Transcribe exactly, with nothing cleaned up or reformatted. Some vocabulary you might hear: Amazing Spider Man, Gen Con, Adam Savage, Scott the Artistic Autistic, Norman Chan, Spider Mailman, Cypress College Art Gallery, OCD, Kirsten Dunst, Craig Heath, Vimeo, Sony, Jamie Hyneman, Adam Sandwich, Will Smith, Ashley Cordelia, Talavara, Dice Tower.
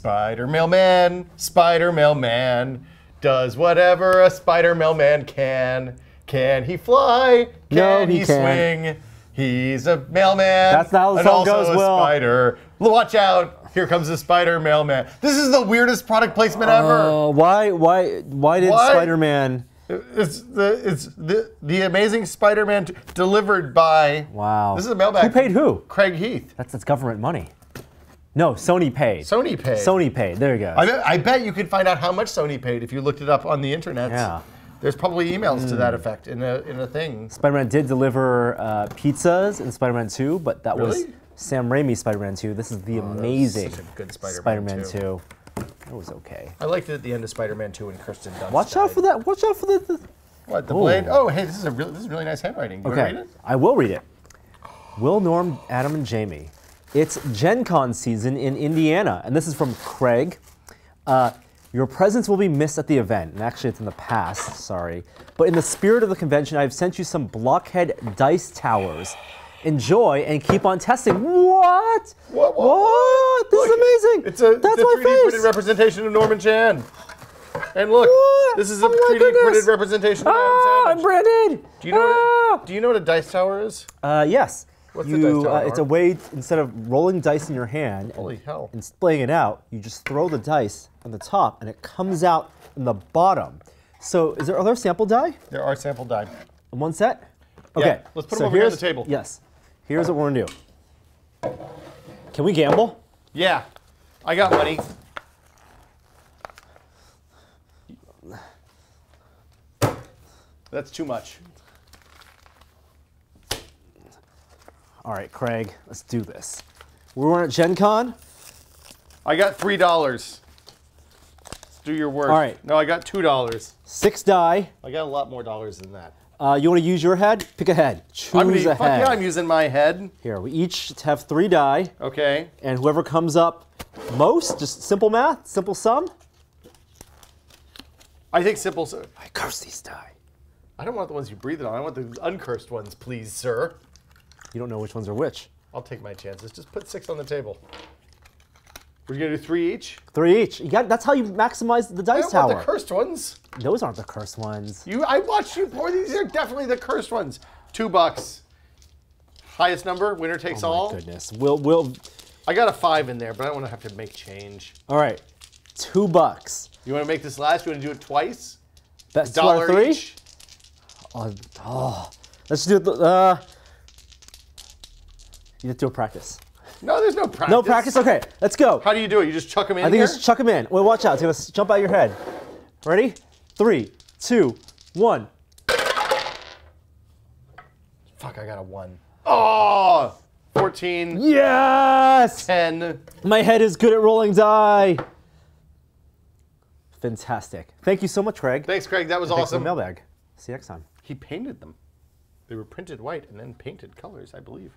Spider Mailman, Spider Mailman, does whatever a Spider Mailman can. Can he fly? Can no, he, he can. swing? He's a mailman. That's not how the song goes, Will. And also a spider. Watch out! Here comes the Spider Mailman. This is the weirdest product placement ever. Uh, why? Why? Why did why? Spider-Man? It's the it's the the Amazing Spider Man t delivered by. Wow. This is a mailbag. Who paid who? Craig Heath. That's that's government money. No, Sony paid. Sony paid. Sony paid. There you go. I bet, I bet you could find out how much Sony paid if you looked it up on the internet. Yeah. There's probably emails mm. to that effect in a in a thing. Spider-Man did deliver uh, pizzas in Spider-Man two, but that really? was Sam Raimi's Spider-Man two. This is the oh, amazing such a good Spider-Man, Spider-Man two. That was okay. I liked it at the end of Spider-Man two when Kirsten Dunst. Watch died. out for that! Watch out for the. the... What the Ooh. blade? Oh, hey, this is a really this is really nice handwriting. Do okay, you read it? I will read it. Will, Norm, Adam, and Jamie. It's Gen Con season in Indiana, and this is from Craig. Uh, Your presence will be missed at the event, and actually it's in the past, sorry. But in the spirit of the convention, I've sent you some blockhead dice towers. Enjoy and keep on testing. What? What? What? what? This look, is amazing. It's a, That's it's a my 3D face. printed representation of Norman Chan. And look, what? this is a oh 3D goodness. printed representation of ah, Adam Sandwich. I'm branded. Do you know ah. what a, do you know what a dice tower is? Uh, yes. What's you, the dice tower? Uh, it's a way, instead of rolling dice in your hand Holy and, hell. and splaying it out, you just throw the dice on the top and it comes out on the bottom. So is there other sample die? There are sample die. In one set? Okay. Yeah. Let's put so them over here on the table. Yes. Here's what we're going to do. Can we gamble? Yeah. I got money. That's too much. All right, Craig, let's do this. We were at Gen Con. I got three dollars. Let's do your work. All right. No, I got two dollars. Six die. I got a lot more dollars than that. Uh, you want to use your head? Pick a head. Choose I'm gonna, a fuck head. Yeah, I'm using my head. Here, we each have three die. Okay. And whoever comes up most, just simple math, simple sum. I think simple sum. I curse these die. I don't want the ones you breathe on. I want the uncursed ones, please, sir. You don't know which ones are which. I'll take my chances. Just put six on the table. We're gonna do three each. Three each. You got, that's how you maximize the dice I don't tower. Want the cursed ones. Those aren't the cursed ones. You, I watched you pour these. Are definitely the cursed ones. Two bucks. Highest number. Winner takes all. Oh my all. goodness. Will will. I got a five in there, but I don't want to have to make change. All right. Two bucks. You want to make this last? You want to do it twice? That's two out of three. Each? Oh, oh, let's do it. Uh, You have to do a practice. No, there's no practice. No practice? Okay, let's go. How do you do it? You just chuck them in I think here? you just chuck them in. Well, watch out. It's going to jump out of your head. Ready? Three, two, one. Fuck, I got a one. Oh! fourteen. Yes! ten. My head is good at rolling die. Fantastic. Thank you so much, Craig. Thanks, Craig. That was and awesome. Thanks for the mailbag. See you next time. He painted them. They were printed white and then painted colors, I believe.